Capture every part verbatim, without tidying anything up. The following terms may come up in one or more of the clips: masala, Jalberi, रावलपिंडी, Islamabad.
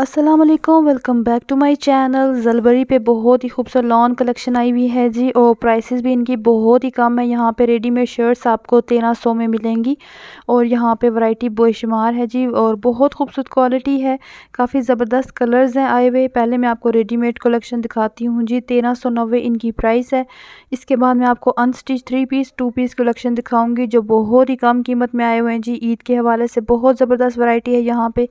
अस्सलाम वालेकुम, welcome back to my channel. जलबरी पे बहुत ही खूबसूरत लॉन कलेक्शन आई हुई है जी, और प्राइसेस भी इनकी बहुत ही कम है। यहाँ पे रेडीमेड शर्ट्स आपको तेरह सौ में मिलेंगी और यहाँ पे वैरायटी बेशुमार है जी, और बहुत खूबसूरत क्वालिटी है। काफ़ी ज़बरदस्त कलर्स हैं आए हुए। पहले मैं आपको रेडीमेड कलेक्शन दिखाती हूँ जी। तेरह सौ नब्बे इनकी प्राइस है। इसके बाद मैं आपको unstitch three piece two piece collection दिखाऊँगी जो बहुत ही कम कीमत में आए हुए हैं जी। ईद के हवाले से बहुत ज़बरदस्त वैरायटी है यहाँ पर।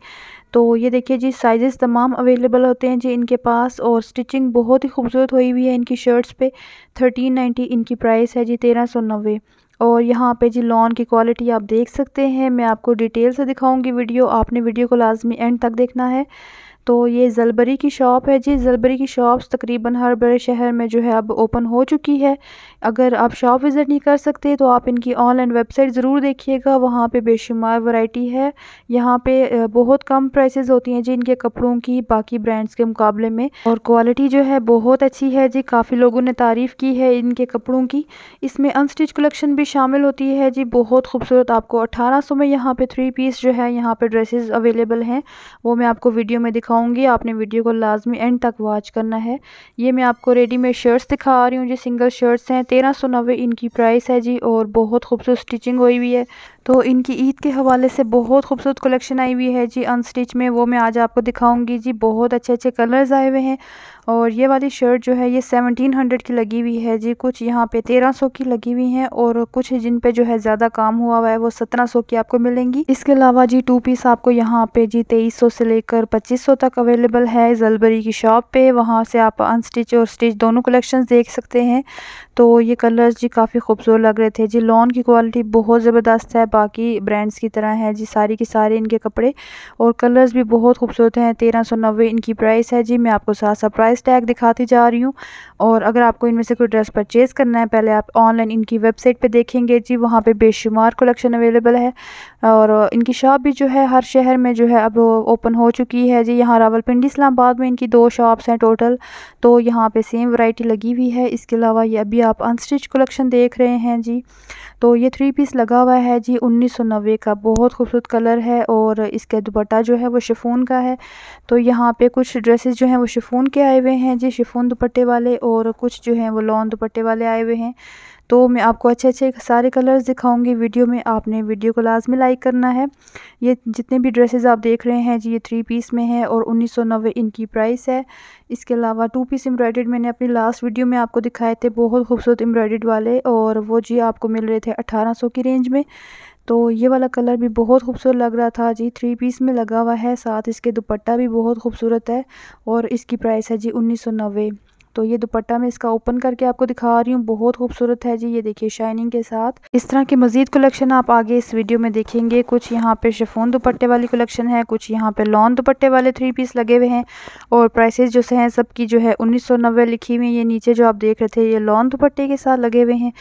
तो ये देखिए जी, साइजेस तमाम अवेलेबल होते हैं जी इनके पास, और स्टिचिंग बहुत ही खूबसूरत हुई हुई है इनकी शर्ट्स पे। थर्टीन नाइन्टी इनकी प्राइस है जी, तेरह सौ नब्बे। और यहाँ पे जी लॉन की क्वालिटी आप देख सकते हैं। मैं आपको डिटेल से दिखाऊंगी वीडियो, आपने वीडियो को लाजमी एंड तक देखना है। तो ये जलबरी की शॉप है जी। जलबरी की शॉप्स तकरीबन हर बड़े शहर में जो है अब ओपन हो चुकी है। अगर आप शॉप विज़िट नहीं कर सकते तो आप इनकी ऑनलाइन वेबसाइट ज़रूर देखिएगा, वहाँ पे बेशुमार वैरायटी है। यहाँ पे बहुत कम प्राइसेस होती हैं जी इनके कपड़ों की बाकी ब्रांड्स के मुकाबले में, और क्वालिटी जो है बहुत अच्छी है जी। काफ़ी लोगों ने तारीफ़ की है इनके कपड़ों की। इसमें अनस्टिच कलेक्शन भी शामिल होती है जी, बहुत खूबसूरत। आपको अठारह सौ में यहाँ पर थ्री पीस जो है, यहाँ पर ड्रेसेज अवेलेबल हैं, वो मैं आपको वीडियो में दिखाऊँ। आपने वीडियो को लाजमी एंड तक वॉच करना है। ये मैं आपको रेडीमेड शर्ट्स दिखा रही हूँ जो सिंगल शर्ट्स हैं। तेरह सौ नब्बे इनकी प्राइस है जी, और बहुत खूबसूरत स्टिचिंग हुई हुई है। तो इनकी ईद के हवाले से बहुत खूबसूरत कलेक्शन आई हुई है जी अनस्टिच में, वो मैं आज आपको दिखाऊंगी जी। बहुत अच्छे अच्छे कलर्स आए हुए हैं। और ये वाली शर्ट जो है ये सेवनटीन हंड्रेड की लगी हुई है जी, कुछ यहाँ पे तेरह सौ की लगी हुई हैं, और कुछ जिन पे जो है ज़्यादा काम हुआ हुआ है वो सत्रह सौ की आपको मिलेंगी। इसके अलावा जी टू पीस आपको यहाँ पे जी तेईस सौ से लेकर पच्चीस सौ तक अवेलेबल है जलबरी की शॉप पे। वहाँ से आप अनस्टिच और स्टिच दोनों कलेक्शंस देख सकते हैं। तो ये कलर्स जी काफ़ी खूबसूरत लग रहे थे जी। लॉन की क्वालिटी बहुत ज़बरदस्त है, बाकी ब्रांड्स की तरह है जी सारी की सारे इनके कपड़े, और कलर्स भी बहुत खूबसूरत हैं। तेरह सौ नब्बे इनकी प्राइस है जी। मैं आपको साथ साथ प्राइस टैग दिखाती जा रही हूँ, और अगर आपको इनमें से कोई ड्रेस परचेज़ करना है पहले आप ऑनलाइन इनकी वेबसाइट पे देखेंगे जी, वहाँ पे बेशुमार कलेक्शन अवेलेबल है। और इनकी शॉप भी जो है हर शहर में जो है अब ओपन हो चुकी है जी। यहाँ रावलपिंडी इस्लामाबाद में इनकी दो शॉप्स हैं टोटल, तो यहाँ पे सेम वैरायटी लगी हुई है। इसके अलावा ये अभी आप अनस्टिच कलेक्शन देख रहे हैं जी। तो ये थ्री पीस लगा हुआ है जी उन्नीस सौ नब्बे का, बहुत खूबसूरत कलर है, और इसका दुपट्टा जो है वो शिफॉन का है। तो यहाँ पे कुछ ड्रेसेस जो हैं वो शिफॉन के आए हुए हैं जी, शिफॉन दुपट्टे वाले, और कुछ जो हैं वो लॉन दुपट्टे वाले आए हुए हैं। तो मैं आपको अच्छे अच्छे सारे कलर्स दिखाऊंगी वीडियो में, आपने वीडियो को लाजमी लाइक करना है। ये जितने भी ड्रेसेस आप देख रहे हैं जी ये थ्री पीस में है, और उन्नीस सौ नब्बे इनकी प्राइस है। इसके अलावा टू पीस एम्ब्रॉयडर्ड मैंने अपनी लास्ट वीडियो में आपको दिखाए थे, बहुत खूबसूरत एम्ब्रॉयडर्ड वाले, और वो जी आपको मिल रहे थे अठारह सौ की रेंज में। तो ये वाला कलर भी बहुत खूबसूरत लग रहा था जी, थ्री पीस में लगा हुआ है, साथ इसके दुपट्टा भी बहुत खूबसूरत है, और इसकी प्राइस है जी उन्नीस सौ नब्बे। तो ये दुपट्टा मैं इसका ओपन करके आपको दिखा रही हूँ, बहुत खूबसूरत है जी। ये देखिए शाइनिंग के साथ। इस तरह के मज़ीद कलेक्शन आप आगे इस वीडियो में देखेंगे। कुछ यहाँ पे शिफॉन दुपट्टे वाली कलेक्शन है, कुछ यहाँ पे लॉन दुपट्टे वाले थ्री पीस लगे हुए हैं, और प्राइसेस जो हैं सबकी जो है उन्नीस सौ नब्बे लिखी हुई है। ये नीचे जो आप देख रहे थे ये लॉन दुपट्टे के साथ लगे हुए हैं,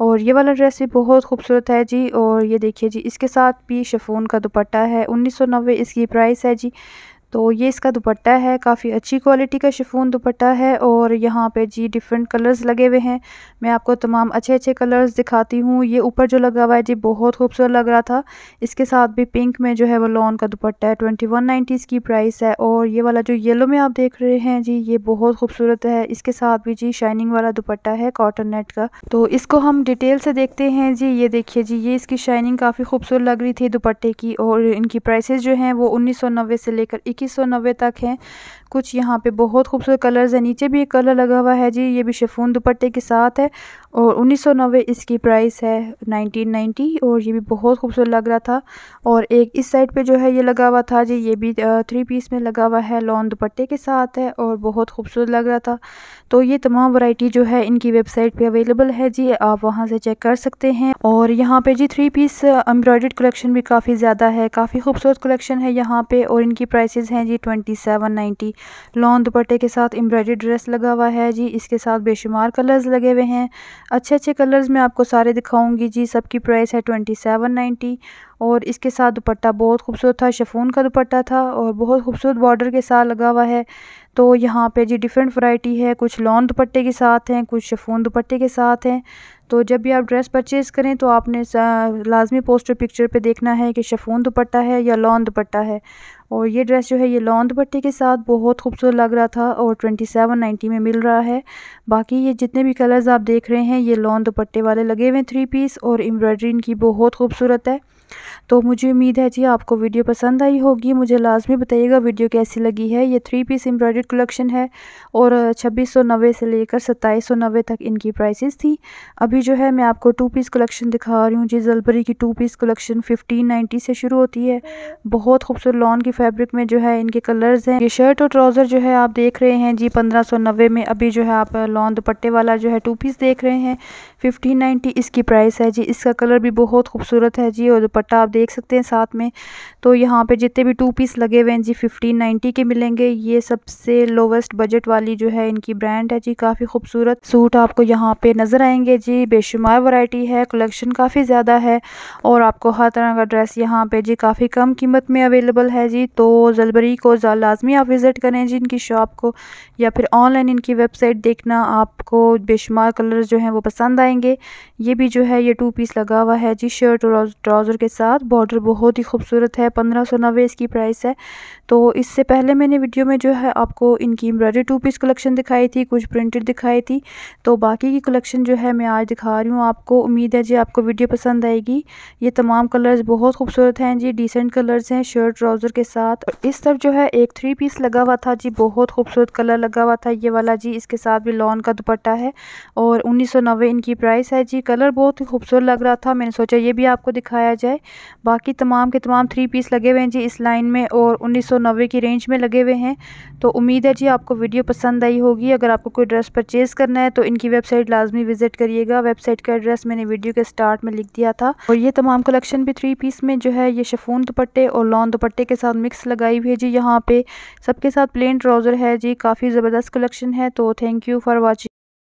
और ये वाला ड्रेस भी बहुत खूबसूरत है जी। और ये देखिए जी, इसके साथ भी शिफॉन का दुपट्टा है, उन्नीस सौ नब्बे इसकी प्राइस है जी। तो ये इसका दुपट्टा है, काफ़ी अच्छी क्वालिटी का शिफॉन दुपट्टा है, और यहाँ पे जी डिफरेंट कलर्स लगे हुए हैं। मैं आपको तमाम अच्छे अच्छे कलर्स दिखाती हूँ। ये ऊपर जो लगा हुआ है जी बहुत खूबसूरत लग रहा था, इसके साथ भी पिंक में जो है वो लॉन का दुपट्टा है, ट्वेंटी वन नाइन्टी इसकी प्राइस है। और ये वाला जो येलो में आप देख रहे हैं जी ये बहुत खूबसूरत है, इसके साथ भी जी शाइनिंग वाला दुपट्टा है कॉटन नेट का। तो इसको हम डिटेल से देखते हैं जी। ये देखिए जी, ये इसकी शाइनिंग काफ़ी खूबसूरत लग रही थी दुपट्टे की, और इनकी प्राइसेस जो हैं वो उन्नीस सौ नब्बे से लेकर इक्कीस सौ नब्बे तक हैं। कुछ यहाँ पे बहुत खूबसूरत कलर्स हैं। नीचे भी एक कलर लगा हुआ है जी, ये भी शिफॉन दुपट्टे के साथ है, और उन्नीस सौ नब्बे इसकी प्राइस है नाइनटीन नाइन्टी। और ये भी बहुत खूबसूरत लग रहा था। और एक इस साइड पे जो है ये लगा हुआ था जी, ये भी थ्री पीस में लगा हुआ है, लॉन दुपट्टे के साथ है, और बहुत खूबसूरत लग रहा था। तो ये तमाम वैरायटी जो है इनकी वेबसाइट पे अवेलेबल है जी, आप वहाँ से चेक कर सकते हैं। और यहाँ पे जी थ्री पीस एम्ब्रॉयडर्ड कलेक्शन भी काफ़ी ज़्यादा है, काफ़ी खूबसूरत कलेक्शन है यहाँ पे, और इनकी प्राइसेस हैं जी ट्वेंटी सेवन नाइन्टी। लॉन दुपट्टे के साथ एम्ब्रॉयडर्ड ड्रेस लगा हुआ है जी, इसके साथ बेशुमार कलर्स लगे हुए हैं। अच्छे अच्छे कलर्स मैं आपको सारे दिखाऊंगी जी, सबकी प्राइस है ट्वेंटी सेवन नाइन्टी। और इसके साथ दुपट्टा बहुत खूबसूरत था, शिफॉन का दुपट्टा था और बहुत खूबसूरत बॉर्डर के साथ लगा हुआ है। तो यहाँ पे जी डिफरेंट वैरायटी है, कुछ लॉन दुपट्टे के साथ हैं, कुछ शिफॉन दुपट्टे के साथ हैं। तो जब भी आप ड्रेस परचेज़ करें तो आपने लाजमी पोस्टर पिक्चर पे देखना है कि शिफॉन दुपट्टा है या लॉन दुपट्टा है। और ये ड्रेस जो है ये लॉन दुपट्टे के साथ बहुत खूबसूरत लग रहा था और ट्वेंटी सेवन नाइन्टी में मिल रहा है। बाकी ये जितने भी कलर्स आप देख रहे हैं ये लॉन दुपट्टे वाले लगे हुए थ्री पीस और एम्ब्रॉयडरी इनकी बहुत खूबसूरत है। तो मुझे उम्मीद है जी आपको वीडियो पसंद आई होगी, मुझे लाजमी बताइएगा वीडियो कैसी लगी है। ये थ्री पीस एम्ब्रॉयडर्ड कलेक्शन है और छब्बीस सौ नब्बे से लेकर सत्ताईस सौ नब्बे तक इनकी प्राइसेस थी। अभी जो है मैं आपको टू पीस कलेक्शन दिखा रही हूँ जी, जलबरी की two piece collection fifteen ninety से शुरू होती है। बहुत खूबसूरत लॉन की फैब्रिक में जो है इनके कलर्स हैं। ये शर्ट और ट्राउज़र जो है आप देख रहे हैं जी पंद्रह सौ नब्बे में। अभी जो है आप लॉन दुपट्टे वाला जो है टू पीस देख रहे हैं, फिफ्टीन नाइन्टी इसकी प्राइस है जी। इसका कलर भी बहुत खूबसूरत है जी और दुपट्टा आप देख सकते हैं साथ में। तो यहाँ पे जितने भी टू पीस लगे हुए हैं जी फिफ्टीन नाइन्टी के मिलेंगे। ये सबसे लोवेस्ट बजट वाली जो है इनकी ब्रांड है जी। काफ़ी खूबसूरत सूट आपको यहाँ पे नज़र आएंगे जी, बेशुमार वैरायटी है, कलेक्शन काफ़ी ज़्यादा है और आपको हर तरह का ड्रेस यहाँ पे जी काफ़ी कम कीमत में अवेलेबल है जी। तो जलबरी को लाजमी आप विज़िट करें जी इनकी शॉप को, या फिर ऑनलाइन इनकी वेबसाइट देखना, आपको बेशुमार कलर जो हैं वो पसंद आएंगे। ये भी जो है ये टू पीस लगा हुआ है जी शर्ट और ट्राउज़र के साथ, बॉर्डर बहुत ही खूबसूरत है। पंद्रह सौ नब्बे इसकी प्राइस है। तो इससे पहले मैंने वीडियो में जो है आपको इनकी एम्ब्रॉयडरी टू पीस कलेक्शन दिखाई थी, कुछ प्रिंटेड दिखाई थी। तो बाकी की कलेक्शन जो है मैं आज दिखा रही हूँ आपको। उम्मीद है जी आपको वीडियो पसंद आएगी। ये तमाम कलर्स बहुत खूबसूरत हैं जी, डिसेंट कलर्स हैं शर्ट ट्राउज़र के साथ। इस तरफ जो है एक थ्री पीस लगा हुआ था जी, बहुत खूबसूरत कलर लगा हुआ था ये वाला जी। इसके साथ भी लॉन का दुपट्टा है और उन्नीस सौ नब्बे इनकी प्राइस है जी। कलर बहुत ही खूबसूरत लग रहा था, मैंने सोचा ये भी आपको दिखाया जाए। बाकी तमाम के तमाम थ्री पीस लगे हुए हैं जी इस लाइन में और उन्नीस सौ नब्बे की रेंज में लगे हुए हैं। तो उम्मीद है जी आपको वीडियो पसंद आई होगी। अगर आपको कोई ड्रेस परचेज़ करना है तो इनकी वेबसाइट लाजमी विजिट करिएगा। वेबसाइट का एड्रेस मैंने वीडियो के स्टार्ट में लिख दिया था। और ये तमाम कलेक्शन भी थ्री पीस में जो है ये शिफॉन दुपट्टे और लॉन दुपट्टे के साथ मिक्स लगाई हुई है जी। यहाँ पे सबके साथ प्लेन ट्राउज़र है जी। काफ़ी ज़बरदस्त कलेक्शन है। तो थैंक यू फॉर वॉचिंग।